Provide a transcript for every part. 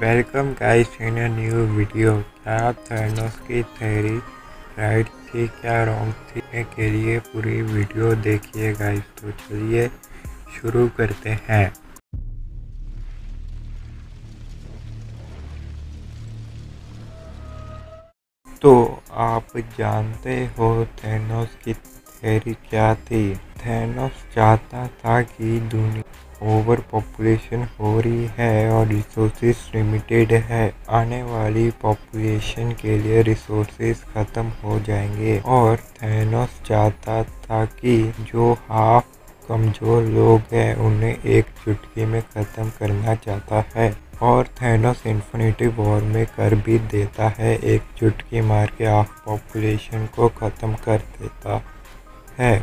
Welcome guys in a new video. क्या Thanos की theory right थी क्या रॉन्ग थी के लिए पूरी वीडियो देखिए गाइस। तो चलिए शुरू करते हैं। तो आप जानते हो थैनोस की थ्योरी क्या थी। थैनोस चाहता था कि दुनिया ओवर पॉपुलेशन हो रही है और रिसोर्सेज लिमिटेड है। आने वाली पॉपुलेशन के लिए रिसोर्सेज ख़त्म हो जाएंगे और थैनोस चाहता था कि जो हाफ कमज़ोर लोग हैं उन्हें एक चुटकी में ख़त्म करना चाहता है। और थैनोस इन्फिनिटी वॉर में कर भी देता है, एक चुटकी मार के हाफ पॉपुलेशन को ख़त्म कर देता है।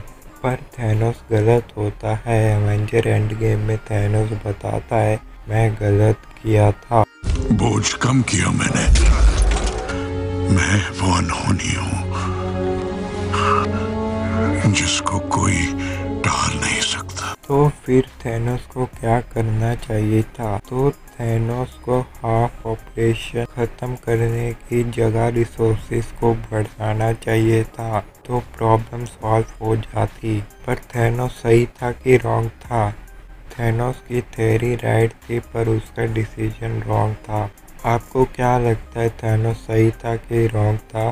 पर थैनोस गलत होता है। एवेंजर एंड गेम में थैनोस बताता है मैं गलत किया था, बोझ कम किया मैंने, मैं वो अनहोनी हूँ जिसको कोई टाल नहीं सकता। तो फिर थैनोस को क्या करना चाहिए था। तो थैनोस को हाफ पॉपुलेशन ख़त्म करने की जगह रिसोर्सेज को बढ़ाना चाहिए था, तो प्रॉब्लम सॉल्व हो जाती। पर थैनोस सही था कि रॉन्ग था। थैनोस की थ्योरी राइट थी पर उसका डिसीजन रॉन्ग था। आपको क्या लगता है थैनोस सही था कि रॉन्ग था,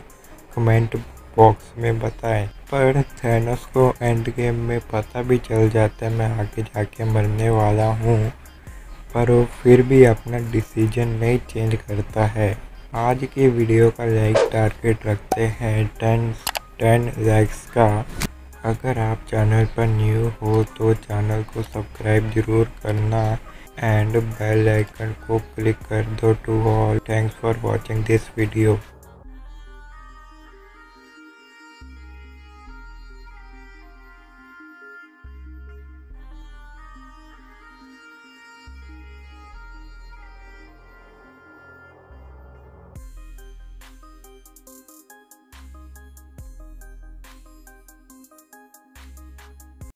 कमेंट बॉक्स में बताएं। पर थैनोस को एंड गेम में पता भी चल जाता है मैं आगे जाके मरने वाला हूँ, पर वो फिर भी अपना डिसीजन नहीं चेंज करता है। आज की वीडियो का लाइक टारगेट रखते हैं 10 लाइक्स का। अगर आप चैनल पर न्यू हो तो चैनल को सब्सक्राइब ज़रूर करना एंड बेल आइकन को क्लिक कर दो to all. Thanks for watching this video.